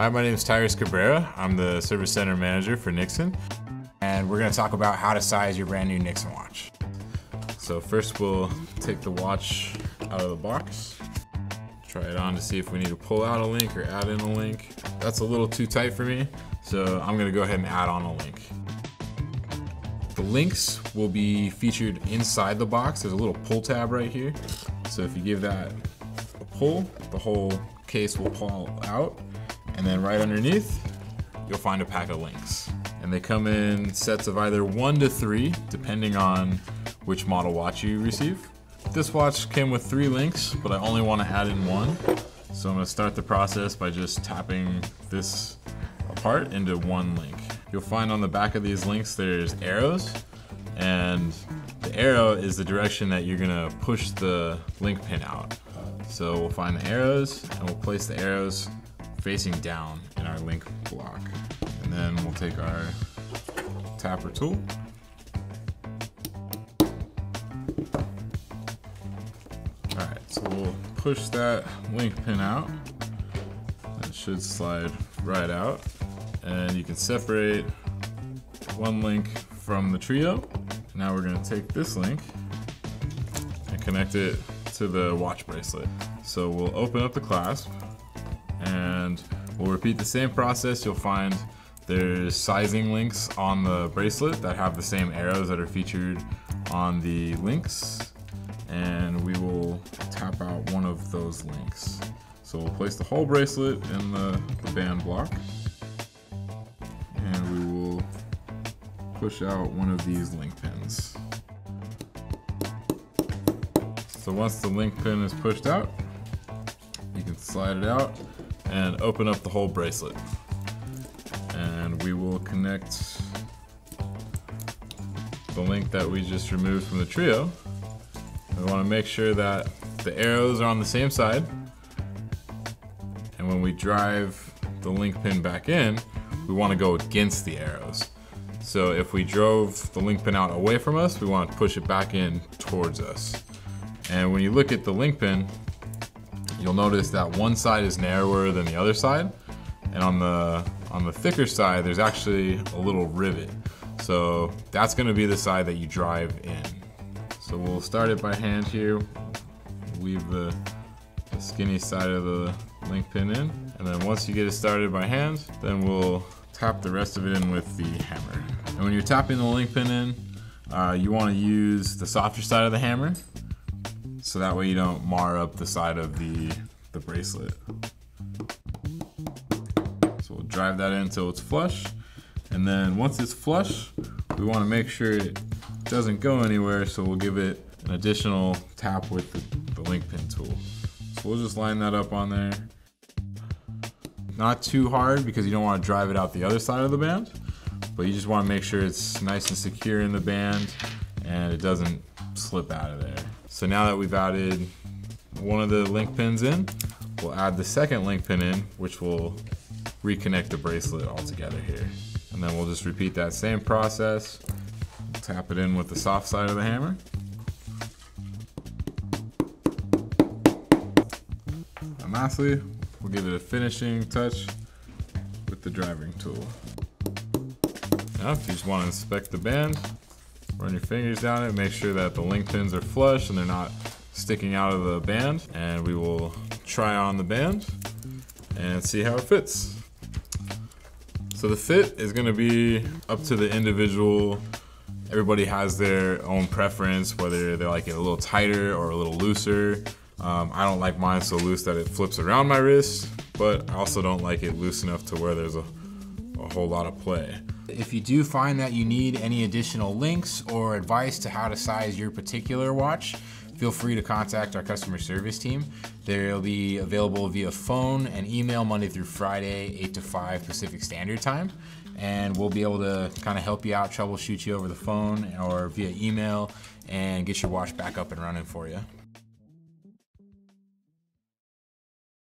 Hi, my name is Tyrus Cabrera. I'm the Service Center Manager for Nixon, and we're going to talk about how to size your brand new Nixon watch. So first we'll take the watch out of the box, try it on to see if we need to pull out a link or add in a link. That's a little too tight for me, so I'm going to go ahead and add on a link. The links will be featured inside the box. There's a little pull tab right here, so if you give that a pull, the whole case will fall out, and then right underneath you'll find a pack of links. And they come in sets of either 1 to 3 depending on which model watch you receive. This watch came with 3 links, but I only want to add in 1, so I'm going to start the process by just tapping this apart into 1 link. You'll find on the back of these links there's arrows, and the arrow is the direction that you're going to push the link pin out. So we'll find the arrows and we'll place the arrows facing down in our link block. And then we'll take our tapper tool, so we'll push that link pin out. That should slide right out. And you can separate 1 link from the trio. Now we're going to take this link and connect it to the watch bracelet. So we'll open up the clasp and we'll repeat the same process. You'll find there's sizing links on the bracelet that have the same arrows that are featured on the links. And we will tap out one of those links. So we'll place the whole bracelet in the band block, and we will push out one of these link pins. So once the link pin is pushed out, you can slide it out and open up the whole bracelet. And we will connect the link that we just removed from the trio. We want to make sure that the arrows are on the same side, and when we drive the link pin back in, we want to go against the arrows. So if we drove the link pin out away from us, we want to push it back in towards us. And when you look at the link pin, you'll notice that one side is narrower than the other side, and on the thicker side there's actually a little rivet. So that's going to be the side that you drive in. So we'll start it by hand here, weave the skinny side of the link pin in, and then once you get it started by hand, then we'll tap the rest of it in with the hammer. And when you're tapping the link pin in, you want to use the softer side of the hammer, so that way you don't mar up the side of the bracelet. So we'll drive that in until it's flush, and then once it's flush, we want to make sure it doesn't go anywhere, so we'll give it an additional tap with the link pin tool. So we'll just line that up on there. Not too hard, because you don't want to drive it out the other side of the band, but you just want to make sure it's nice and secure in the band and it doesn't slip out of there. So now that we've added one of the link pins in, we'll add the second link pin in, which will reconnect the bracelet all together here. And then we'll just repeat that same process. Tap it in with the soft side of the hammer. And lastly, we'll give it a finishing touch with the driving tool. Now, if you just want to inspect the band, run your fingers down it, make sure that the link pins are flush and they're not sticking out of the band. And we will try on the band and see how it fits. So the fit is going to be up to the individual. Everybody has their own preference, whether they like it a little tighter or a little looser. I don't like mine so loose that it flips around my wrist, but I also don't like it loose enough to where there's a whole lot of play. If you do find that you need any additional links or advice to how to size your particular watch, feel free to contact our customer service team. They'll be available via phone and email Monday through Friday, 8 to 5 Pacific Standard Time. And we'll be able to kind of help you out, troubleshoot you over the phone or via email, and get your watch back up and running for you.